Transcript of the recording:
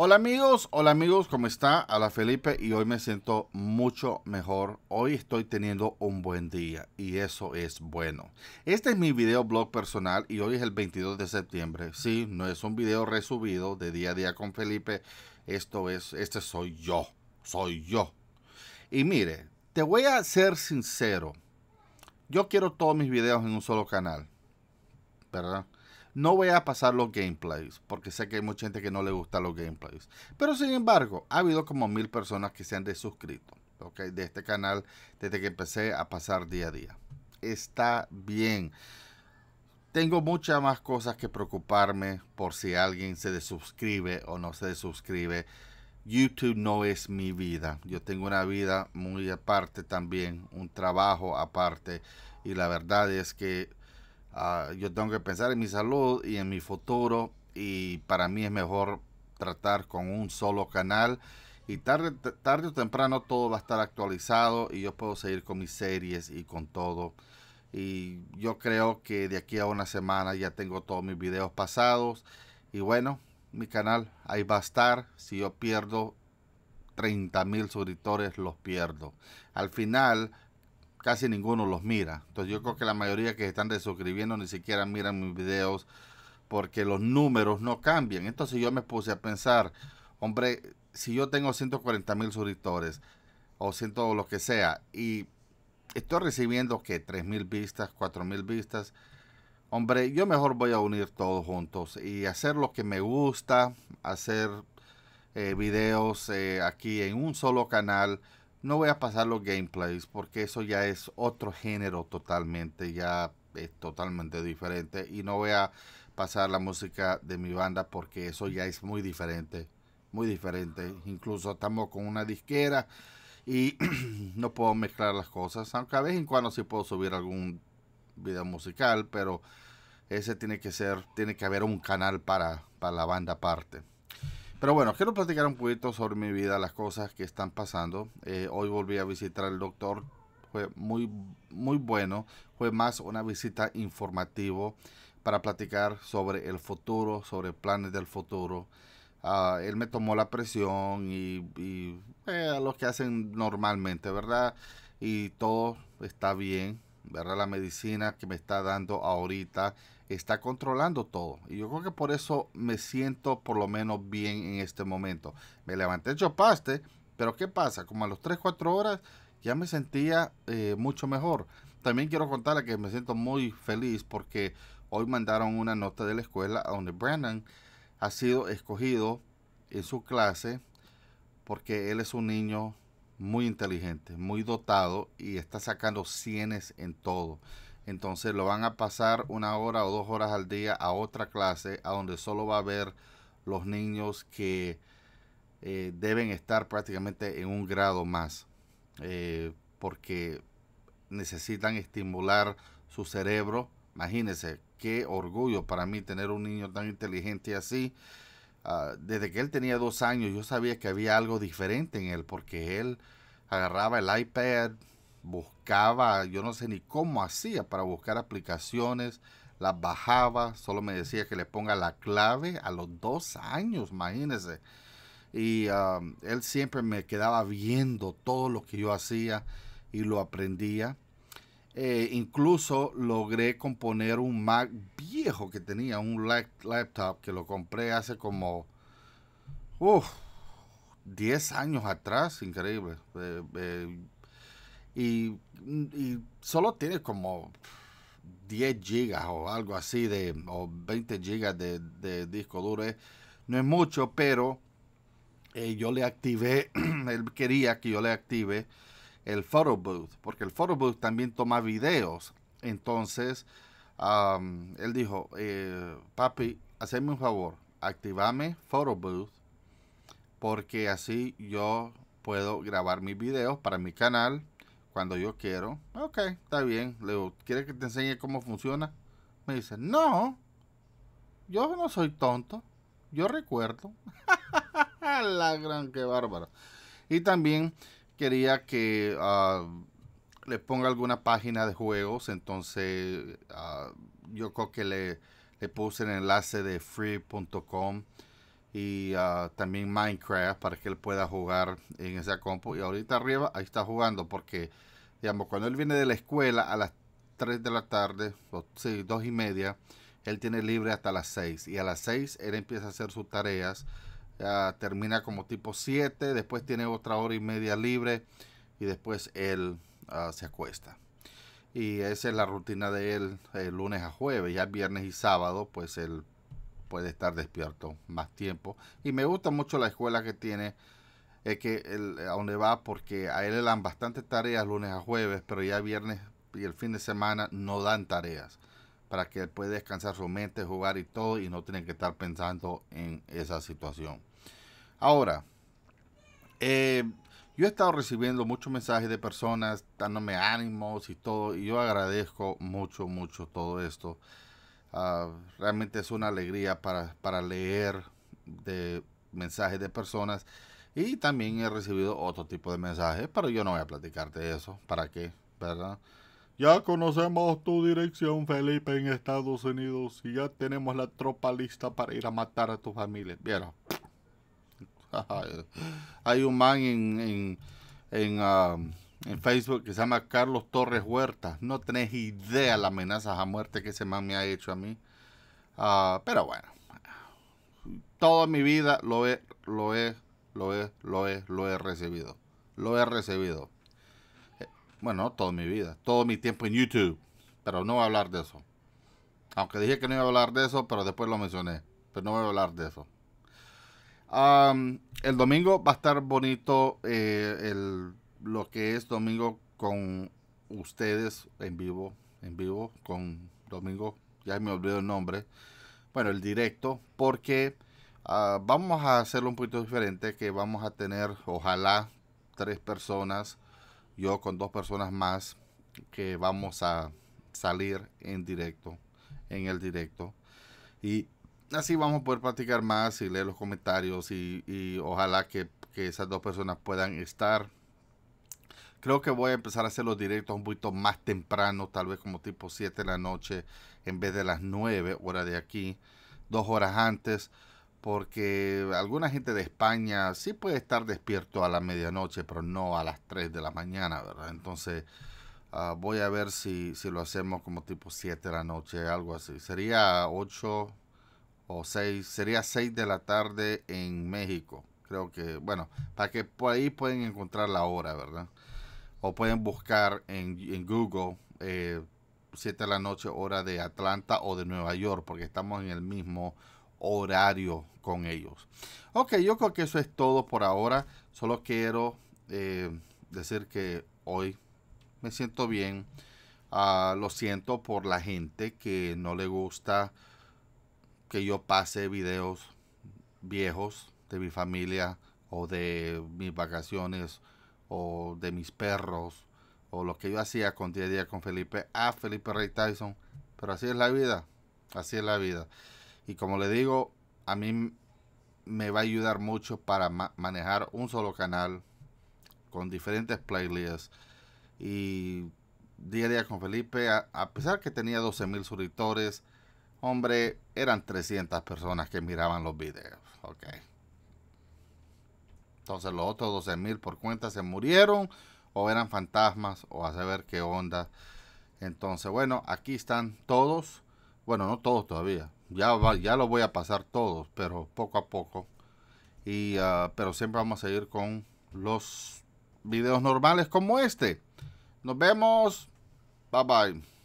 Hola amigos, ¿cómo está? Hola Felipe, y hoy me siento mucho mejor. Hoy estoy teniendo un buen día y eso es bueno. Este es mi videoblog personal y hoy es el 22 de septiembre. Sí, no es un video resubido de día a día con Felipe. Este soy yo, Y mire, te voy a ser sincero. Yo quiero todos mis videos en un solo canal, ¿verdad? No voy a pasar los gameplays, porque sé que hay mucha gente que no le gusta los gameplays. Pero sin embargo, ha habido como 1000 personas que se han desuscrito, ¿ok? De este canal, desde que empecé a pasar día a día. Está bien. Tengo muchas más cosas que preocuparme por si alguien se desuscribe o no se desuscribe. YouTube no es mi vida. Yo tengo una vida muy aparte también, un trabajo aparte. Y la verdad es que yo tengo que pensar en mi salud y en mi futuro, y para mí es mejor tratar con un solo canal, y tarde o temprano todo va a estar actualizado y yo puedo seguir con mis series y con todo. Y yo creo que de aquí a una semana ya tengo todos mis videos pasados, y bueno, mi canal ahí va a estar. Si yo pierdo 30,000 suscriptores, los pierdo. Al final casi ninguno los mira. Entonces yo creo que la mayoría que están desuscribiendo ni siquiera miran mis videos, porque los números no cambian. Entonces yo me puse a pensar, hombre, si yo tengo 140,000 suscriptores o 100 o lo que sea, y estoy recibiendo que 3,000 vistas, 4,000 vistas, hombre, yo mejor voy a unir todos juntos y hacer lo que me gusta, hacer videos aquí en un solo canal. No voy a pasar los gameplays, porque eso ya es otro género totalmente, ya es totalmente diferente. Y no voy a pasar la música de mi banda, porque eso ya es muy diferente, muy diferente. Incluso estamos con una disquera y no puedo mezclar las cosas, aunque a vez en cuando sí puedo subir algún video musical, pero ese tiene que ser, tiene que haber un canal para la banda aparte. Pero bueno, quiero platicar un poquito sobre mi vida, las cosas que están pasando. Hoy volví a visitar al doctor. Fue muy bueno. Fue más una visita informativa para platicar sobre el futuro, sobre planes del futuro. Él me tomó la presión y lo que hacen normalmente, ¿verdad? Y todo está bien, ¿verdad? La medicina que me está dando ahorita está controlando todo, y yo creo que por eso me siento por lo menos bien en este momento. Me levanté chopaste, pero ¿qué pasa? Como a los 3-4 horas ya me sentía mucho mejor. También quiero contarle que me siento muy feliz, porque hoy mandaron una nota de la escuela donde Brandon ha sido escogido en su clase, porque él es un niño muy inteligente, muy dotado, y está sacando 100 en todo. Entonces lo van a pasar 1 hora o 2 horas al día a otra clase, a donde solo va a haber los niños que deben estar prácticamente en un grado más, porque necesitan estimular su cerebro. Imagínense, qué orgullo para mí tener un niño tan inteligente así. Desde que él tenía 2 años yo sabía que había algo diferente en él, porque él agarraba el iPad, buscaba, yo no sé ni cómo hacía para buscar aplicaciones, las bajaba, solo me decía que le ponga la clave a los 2 años, imagínense. Y él siempre me quedaba viendo todo lo que yo hacía y lo aprendía. Incluso logré componer un Mac viejo que tenía, un laptop que lo compré hace como 10 años atrás, increíble. Y solo tiene como 10 gigas o algo así, o 20 gigas de disco duro. No es mucho, pero yo le activé, él quería que yo le active el Photo Booth, porque el Photo Booth también toma videos. Entonces él dijo, papi, hazme un favor, activame Photo Booth, porque así yo puedo grabar mis videos para mi canal cuando yo quiero. Ok, está bien. Le digo, ¿quieres que te enseñe cómo funciona? Me dice, no, yo no soy tonto, yo recuerdo. La gran, que bárbaro. Y también quería que le ponga alguna página de juegos. Entonces yo creo que le puse el enlace de Friv.com, y también Minecraft para que él pueda jugar en esa compu. Y ahorita arriba ahí está jugando porque, digamos, cuando él viene de la escuela a las 3 de la tarde, o sí, 2:30, él tiene libre hasta las 6, y a las 6 él empieza a hacer sus tareas, termina como tipo 7, después tiene otra 1:30 libre y después él se acuesta. Y esa es la rutina de él, lunes a jueves. Ya viernes y sábado pues él puede estar despierto más tiempo, y me gusta mucho la escuela que tiene, a donde va, porque a él le dan bastantes tareas lunes a jueves, pero ya viernes y el fin de semana no dan tareas, para que él pueda descansar su mente, jugar y todo, y no tienen que estar pensando en esa situación. Ahora, yo he estado recibiendo muchos mensajes de personas dándome ánimos y todo, y yo agradezco mucho, mucho todo esto. Realmente es una alegría para leer de mensajes de personas, y también he recibido otro tipo de mensajes, pero yo no voy a platicarte de eso. ¿Para qué? ¿Verdad? Ya conocemos tu dirección, Felipe, en Estados Unidos, y ya tenemos la tropa lista para ir a matar a tu familia. ¿Vieron? Hay un man en Facebook que se llama Carlos Torres Huerta. No tenés idea las amenazas a muerte que ese man me ha hecho a mí. Pero bueno, toda mi vida lo he recibido. Lo he recibido. Bueno, no toda mi vida, todo mi tiempo en YouTube, pero no voy a hablar de eso. Aunque dije que no iba a hablar de eso, pero después lo mencioné, pero no voy a hablar de eso. El domingo va a estar bonito, lo que es domingo con ustedes en vivo, con domingo, ya me olvidé el nombre. Bueno, el directo, porque vamos a hacerlo un poquito diferente, que vamos a tener, ojalá, 3 personas. Yo con 2 personas más que vamos a salir en directo, en el directo. Y así vamos a poder platicar más y leer los comentarios. Y ojalá que esas 2 personas puedan estar. Creo que voy a empezar a hacer los directos un poquito más temprano, tal vez como tipo 7 de la noche, en vez de las 9 horas de aquí, 2 horas antes. Porque alguna gente de España sí puede estar despierto a la medianoche, pero no a las 3 de la mañana, ¿verdad? Entonces voy a ver si lo hacemos como tipo 7 de la noche, algo así. Sería 8 o 6, sería 6 de la tarde en México. Creo que, bueno, para que por ahí pueden encontrar la hora, ¿verdad? O pueden buscar en Google 7 de la noche hora de Atlanta o de Nueva York, porque estamos en el mismo horario con ellos. Ok, yo creo que eso es todo por ahora. Solo quiero decir que hoy me siento bien. Lo siento por la gente que no le gusta que yo pase videos viejos de mi familia, o de mis vacaciones, o de mis perros, o lo que yo hacía con Día a Día con Felipe, Felipe Ray Tyson. Pero así es la vida, así es la vida. Y como le digo, a mí me va a ayudar mucho para manejar un solo canal con diferentes playlists. Y Día a Día con Felipe, a pesar que tenía 12,000 suscriptores, hombre, eran 300 personas que miraban los videos. Ok. Entonces los otros 12,000 por cuenta se murieron, o eran fantasmas, o a saber qué onda. Entonces, bueno, aquí están todos. Bueno, no todos todavía. Ya lo voy a pasar todos, pero poco a poco. Y, pero siempre vamos a ir con los videos normales como este. Nos vemos. Bye bye.